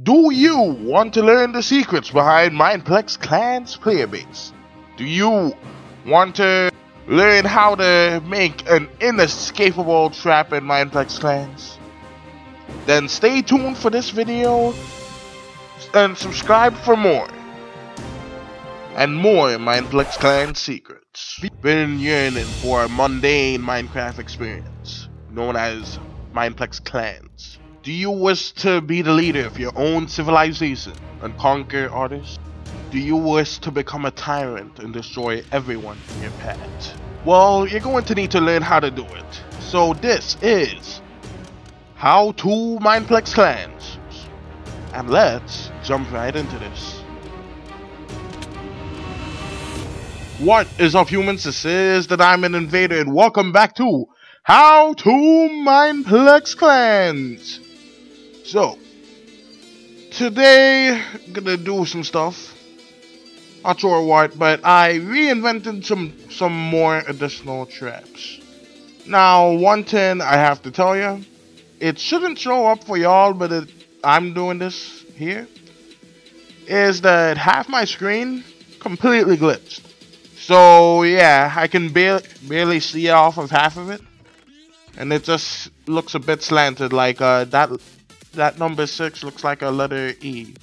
Do you want to learn the secrets behind Mineplex Clans playerbase? Do you want to learn how to make an inescapable trap in Mineplex Clans? Then stay tuned for this video and subscribe for more. And more Mineplex Clan secrets. Been yearning for a mundane Minecraft experience known as Mineplex Clans. Do you wish to be the leader of your own civilization and conquer others? Do you wish to become a tyrant and destroy everyone in your path? Well, you're going to need to learn how to do it. So this is How to Mineplex Clans. And let's jump right into this. What is up, humans? This is the Diamond Invader and welcome back to How to Mineplex Clans. So today I'm gonna do some stuff, not sure what, but I reinvented some more additional traps. Now one thing I have to tell you, it shouldn't show up for y'all, but I'm doing this here, is that half my screen completely glitched. So yeah, I can barely see off of half of it, and it just looks a bit slanted, like that number 6 looks like a letter E.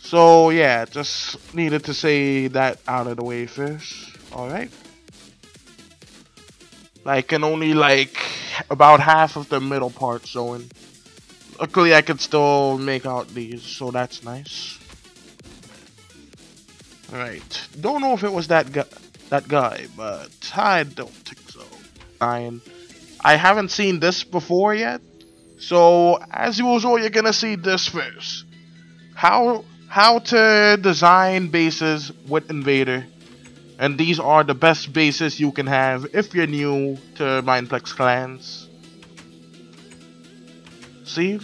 So yeah, just needed to say that out of the way first. Alright, like can only like about half of the middle part showing. Luckily I can still make out these, so that's nice. Alright, don't know if it was that guy, but I don't think so. I haven't seen this before yet, so as usual you're gonna see this first. How to design bases with Invader, and these are the best bases you can have if you're new to Mineplex Clans. See,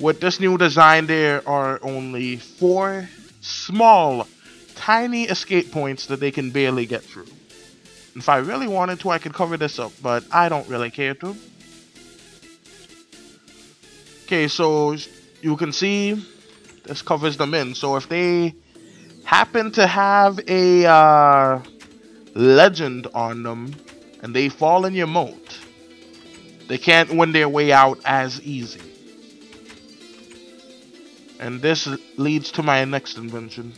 with this new design there are only 4 small tiny escape points that they can barely get through. If I really wanted to, I could cover this up, but I don't really care to. Okay, so you can see this covers them in. So if they happen to have a legend on them and they fall in your moat, they can't win their way out as easy. And this leads to my next invention.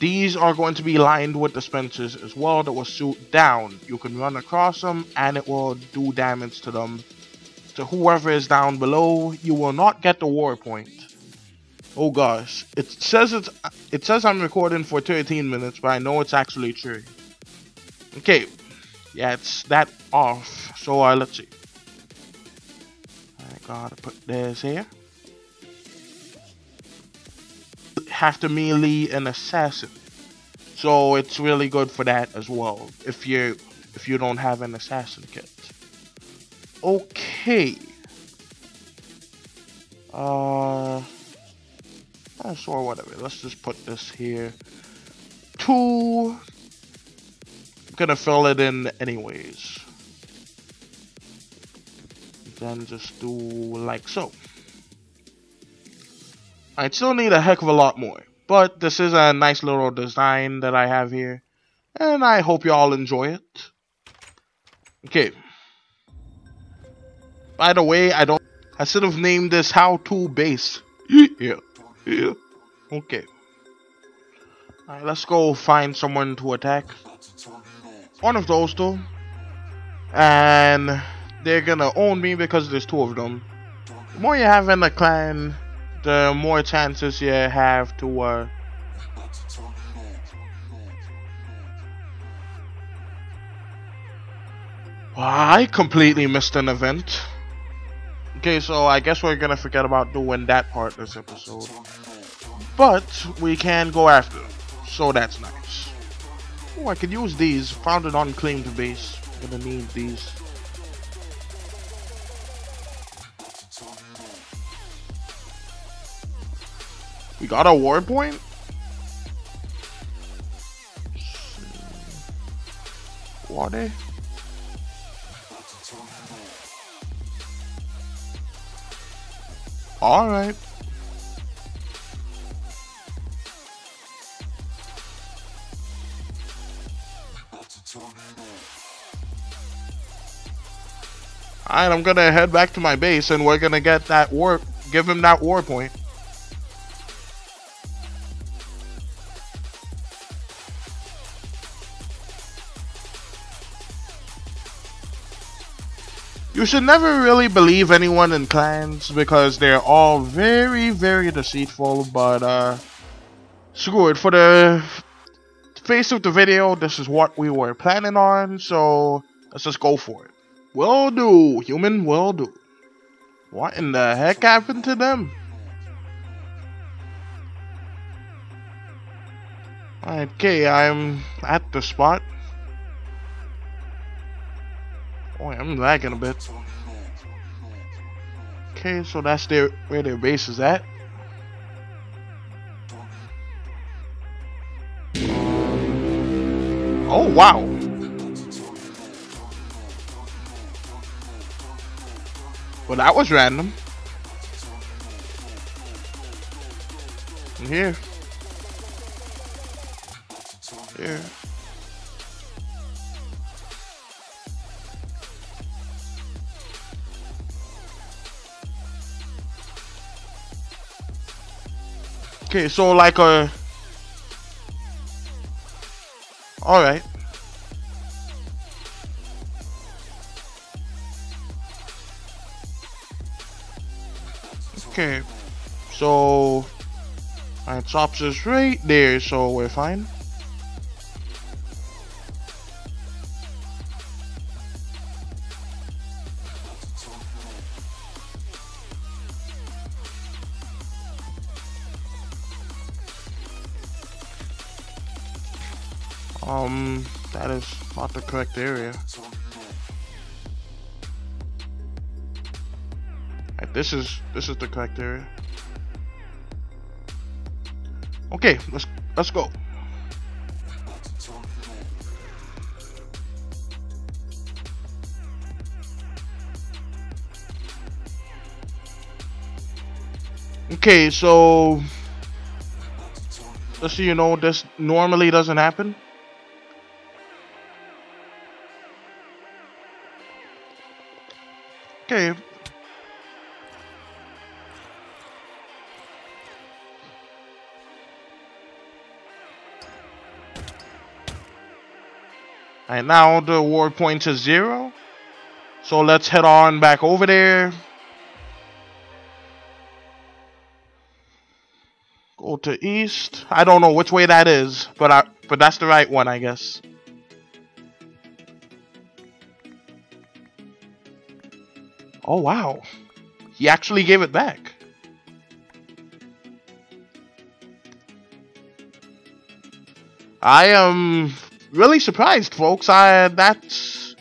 These are going to be lined with dispensers as well that will shoot down. You can run across them and it will do damage to them. To whoever is down below, you will not get the war point. Oh gosh, it says I'm recording for 13 minutes, but I know it's actually true. Okay, yeah, it's that off. So let's see. Gotta put this here. Have to melee an assassin, so it's really good for that as well if you don't have an assassin kit. Okay. So whatever. Let's just put this here. 2. I'm gonna fill it in anyways. Then just do like so. I still need a heck of a lot more, but this is a nice little design that I have here, and I hope you all enjoy it. Okay. By the way, I should have named this How to Base. Yeah. Okay. Alright, let's go find someone to attack. One of those two. And they're gonna own me because there's 2 of them. The more you have in a clan, the more chances you have to I completely missed an event. Okay, so I guess we're gonna forget about doing that part this episode, but we can go after them, so that's nice. Oh, I could use these. Found an unclaimed base. Gonna need these. We got a war point? Water? Alright. Alright, I'm gonna head back to my base and we're gonna get that warp, give him that war point. You should never really believe anyone in clans because they're all very, very deceitful, but screw it. For the face of the video, this is what we were planning on, so let's just go for it. Will do, human, will do. What in the heck happened to them? Okay, I'm at the spot. Boy, I'm lagging a bit. Okay, so that's where their base is at. Oh wow! Well, that was random. I'm here. Here. Okay, so like a... Alright. Okay, so... my chops is right there, so we're fine. That is not the correct area. Right, this is the correct area. Okay, let's go. Okay, so just so you know, this normally doesn't happen. Okay. And now the war point is 0. So let's head on back over there. Go to east. I don't know which way that is, but that's the right one, I guess. Oh wow, he actually gave it back. I am really surprised, folks. That's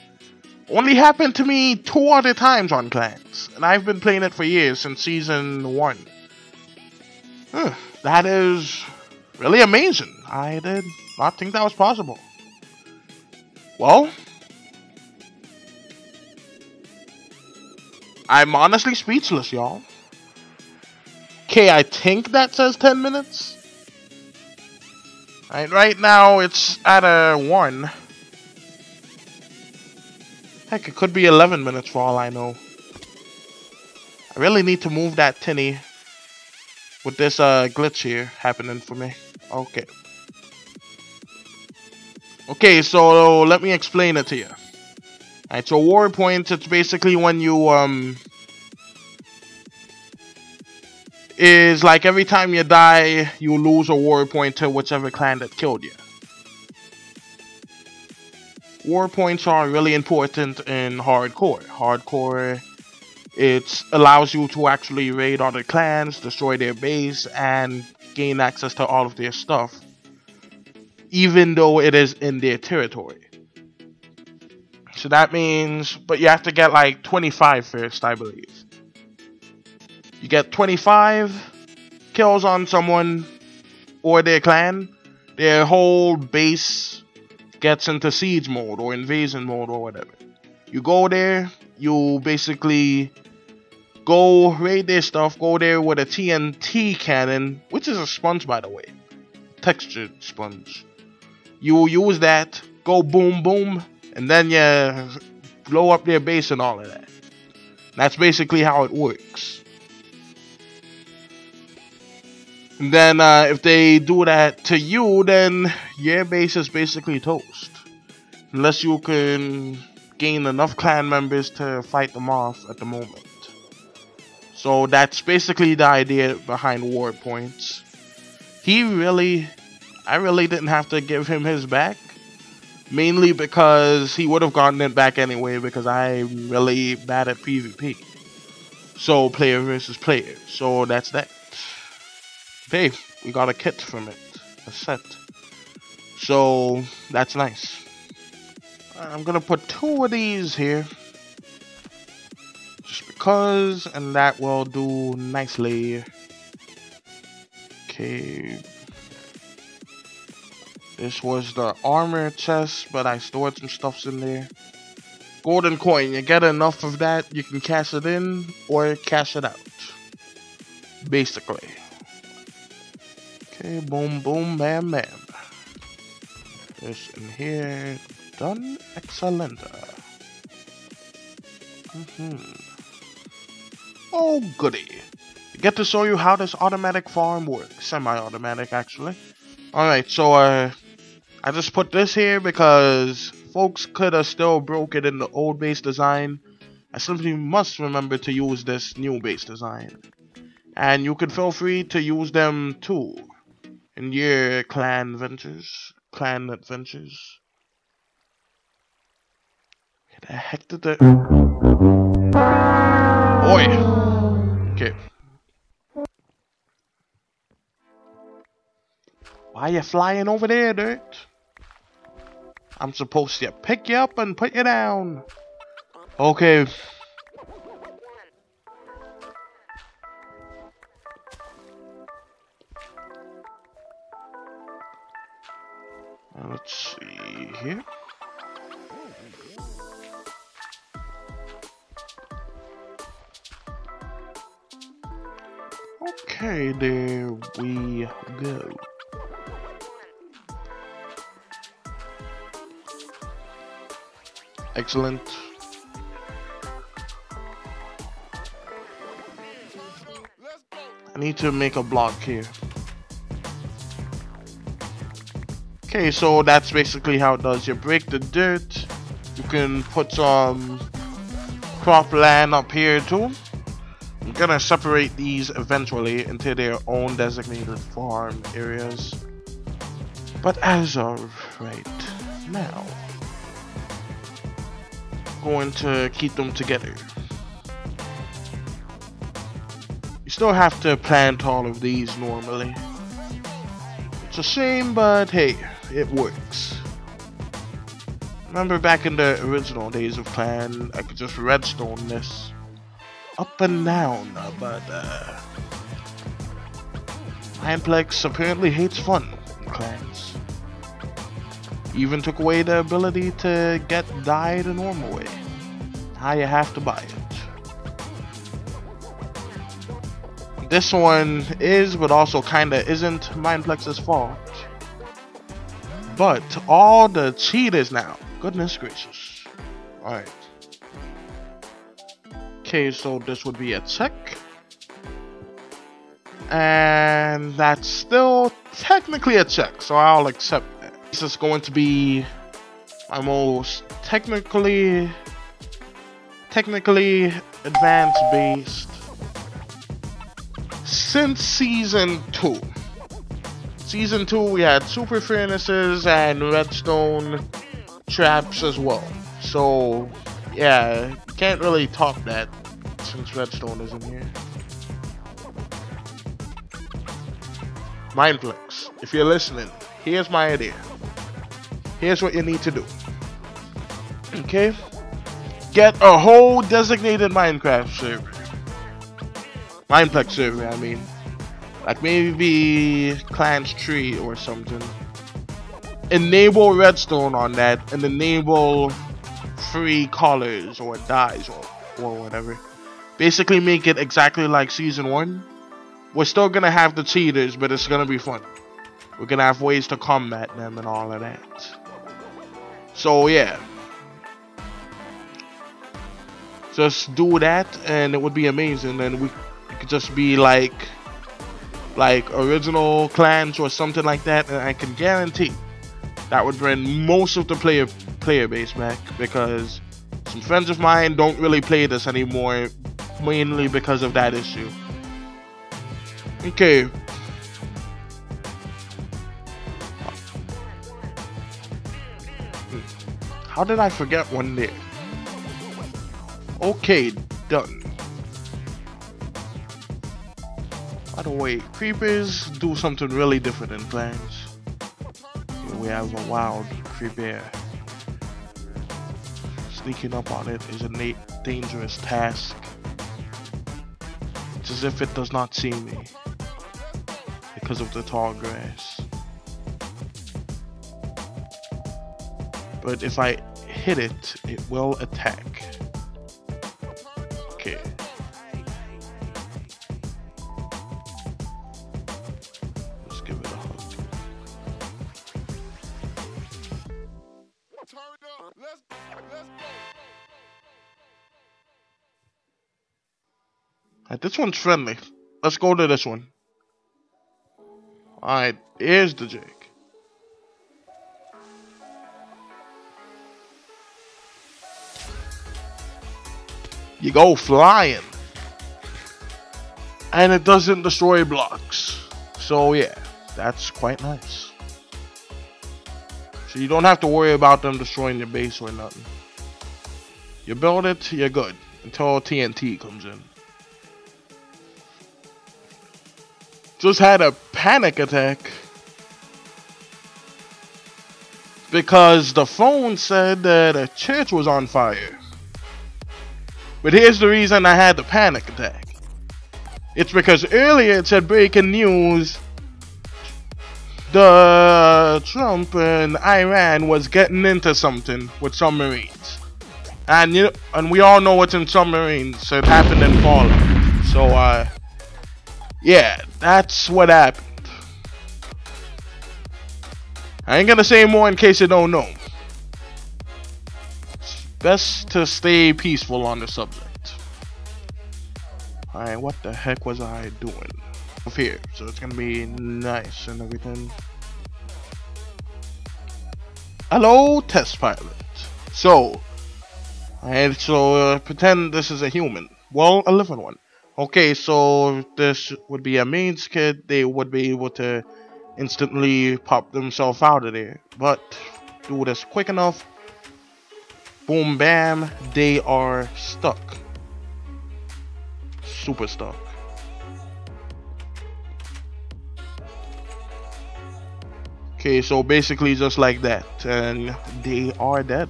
only happened to me 2 other times on Clans, and I've been playing it for years, since season 1. That is really amazing. I did not think that was possible. Well, I'm honestly speechless, y'all. Okay, I think that says 10 minutes. Alright, right now it's at a 1. Heck, it could be 11 minutes for all I know. I really need to move that tinny with this glitch here happening for me. Okay. Okay, so let me explain it to you. Alright, so war points, it's basically when you, is like every time you die, you lose a war point to whichever clan that killed you. War points are really important in hardcore. Hardcore, it allows you to actually raid other clans, destroy their base, and gain access to all of their stuff, even though it is in their territory. So that means, but you have to get like 25 first, I believe. You get 25 kills on someone or their clan, their whole base gets into siege mode or invasion mode or whatever. You go there, you basically go raid their stuff, go there with a TNT cannon, which is a sponge, by the way, textured sponge. You use that, go boom boom, and then you blow up their base and all of that. That's basically how it works. And then if they do that to you, then your base is basically toast. Unless you can gain enough clan members to fight them off at the moment. So that's basically the idea behind War Points. I really didn't have to give him his back. Mainly because he would have gotten it back anyway, because I'm really bad at PvP. So player versus player. So that's that. Hey, we got a kit from it. A set. So that's nice. I'm gonna put two of these here. Just because, and that will do nicely. Okay. This was the armor chest, but I stored some stuffs in there. Golden coin, you get enough of that, you can cash it in or cash it out. Basically. Okay, boom, boom, bam, bam. This in here. Done. Excellent. Oh, goody. I get to show you how this automatic farm works. Semi-automatic, actually. Alright, so, I just put this here because folks could have still broke it in the old base design. I simply must remember to use this new base design. And you can feel free to use them too in your clan adventures. Where the heck did the... Oi! Okay. Why you flying over there, dirt? I'm supposed to pick you up and put you down. Okay. Let's see here. Okay, there we go. Excellent. I need to make a block here. Okay, so that's basically how it does. You break the dirt. You can put some cropland up here too. I'm gonna separate these eventually into their own designated farm areas. But as of right now, I'm going to keep them together. You still have to plant all of these normally. It's a shame, but hey, it works. Remember back in the original days of Clan, I could just redstone this up and down, but Mineplex apparently hates fun clans. Even took away the ability to get dye the normal way. Now you have to buy it. This one is, but also kinda isn't, Mineplex's fault. But all the cheaters now. Goodness gracious. Alright. Okay, so this would be a check. And that's still technically a check, so I'll accept that. This is going to be my most technically advanced based since season 2. Season 2 we had super furnaces and redstone traps as well. So yeah, you can't really top that since redstone is in here. Mineplex, if you're listening, here's my idea. Here's what you need to do. Okay? Get a whole designated Minecraft server. Mineplex server, I mean. Like maybe Clans Tree or something. Enable redstone on that and enable free colors or dyes or whatever. basically make it exactly like season 1. We're still gonna have the cheaters, but it's gonna be fun. We're gonna have ways to combat them and all of that. So yeah, just do that and it would be amazing. Then we could just be like original clans or something like that, and I can guarantee that would bring most of the player base back, because some friends of mine don't really play this anymore, mainly because of that issue. Okay. How did I forget one there? Okay, done. By the way, creepers do something really different in Clans. Here we have a wild creeper. Sneaking up on it is a dangerous task. It's as if it does not see me because of the tall grass. But if I hit it, it will attack. Okay. Let's give it a hug. Alright, this one's friendly. Let's go to this one. Alright, here's the jig. You go flying. And it doesn't destroy blocks. So yeah, that's quite nice. So you don't have to worry about them destroying your base or nothing. You build it, you're good. Until TNT comes in. Just had a panic attack. Because the phone said that a church was on fire. But here's the reason I had the panic attack. It's because earlier it said breaking news. Trump and Iran was getting into something with submarines. And and we all know what's in submarines, so it happened in Fallout. So yeah, that's what happened. I ain't gonna say more in case you don't know. Best to stay peaceful on the subject. Alright, what the heck was I doing? Up here, so it's gonna be nice and everything. Hello, test pilot. So, pretend this is a human. Well, a living one. Okay, so this would be a mains kid. They would be able to instantly pop themselves out of there. But, do this quick enough. Boom, bam, they are stuck. Super stuck. Okay, so basically just like that. And they are dead.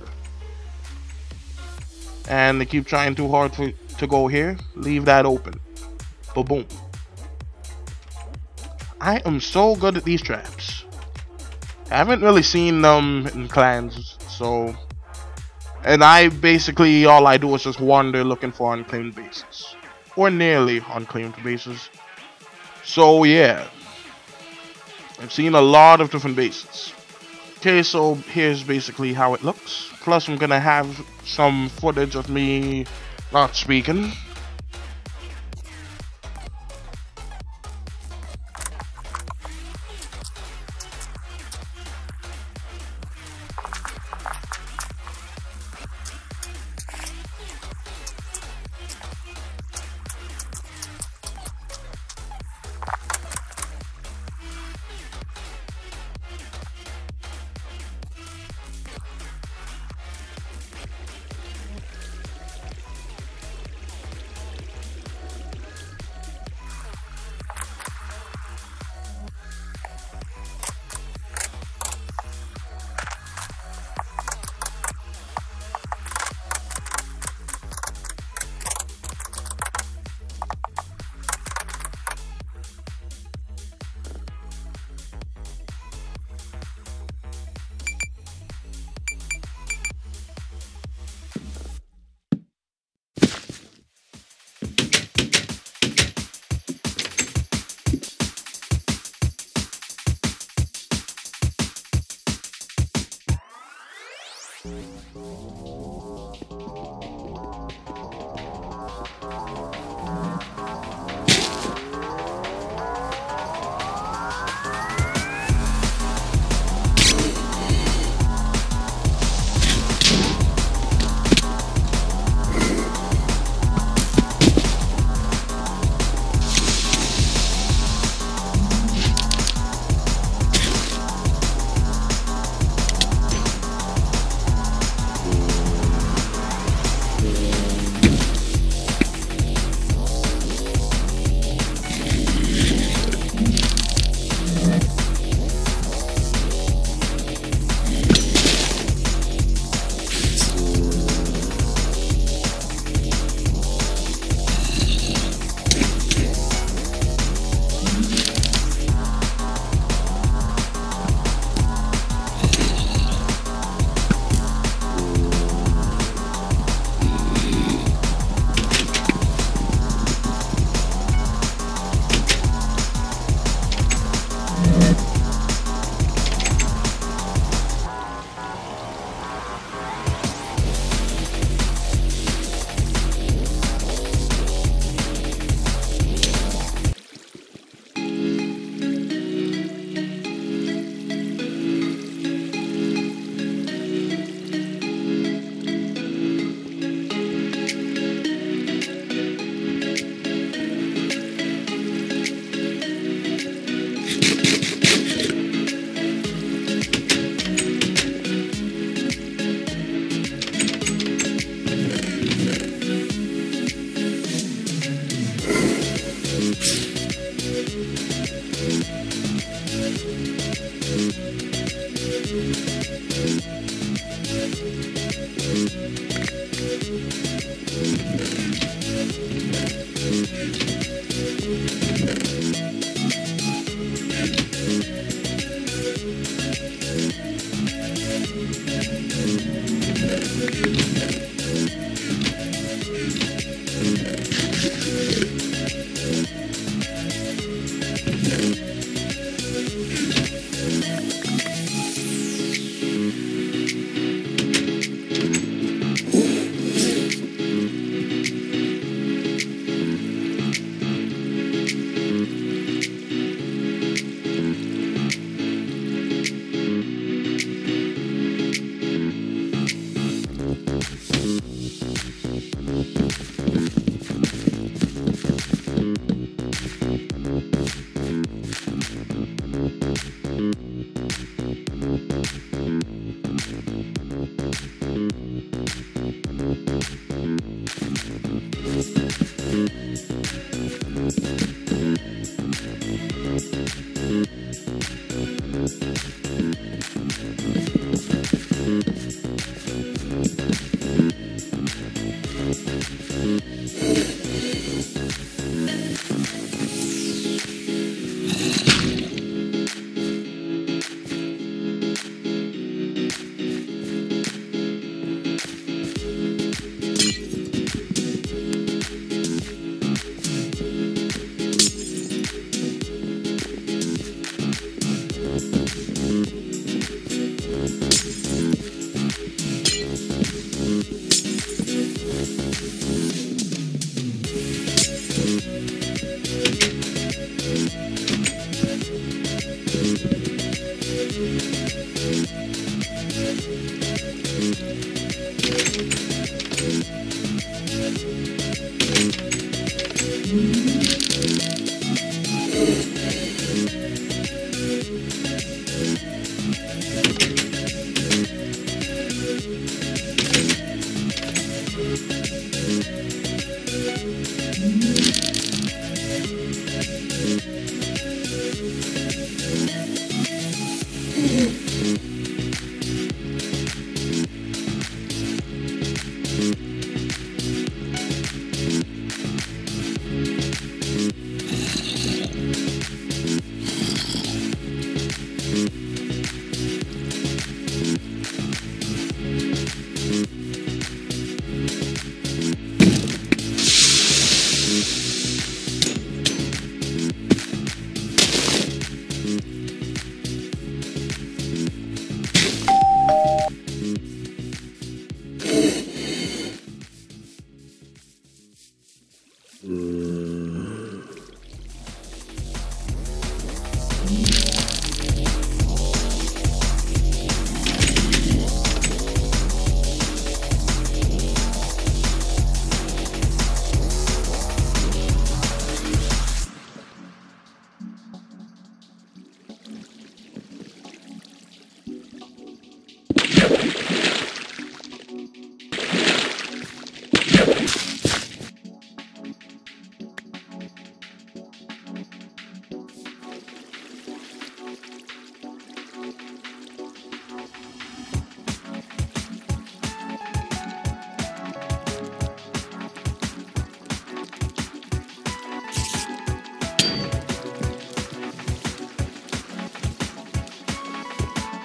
And they keep trying too hard to go here. Leave that open. Ba-boom. I am so good at these traps. I haven't really seen them in Clans, so... And I basically, all I do is just wander looking for unclaimed bases. Or nearly unclaimed bases. So yeah. I've seen a lot of different bases. Okay, so here's basically how it looks. Plus I'm gonna have some footage of me not speaking.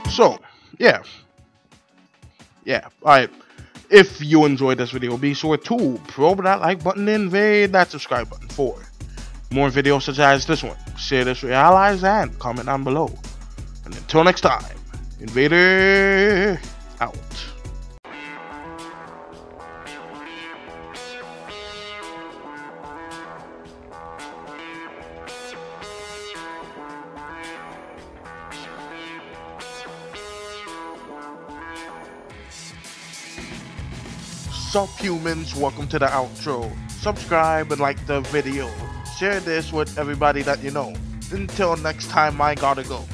So, yeah, alright, if you enjoyed this video, be sure to probe that like button, invade that subscribe button for more videos such as this one, share this with your allies, and comment down below. And until next time, Invader out. Sup humans, welcome to the outro. Subscribe and like the video. Share this with everybody that you know. Until next time, I gotta go.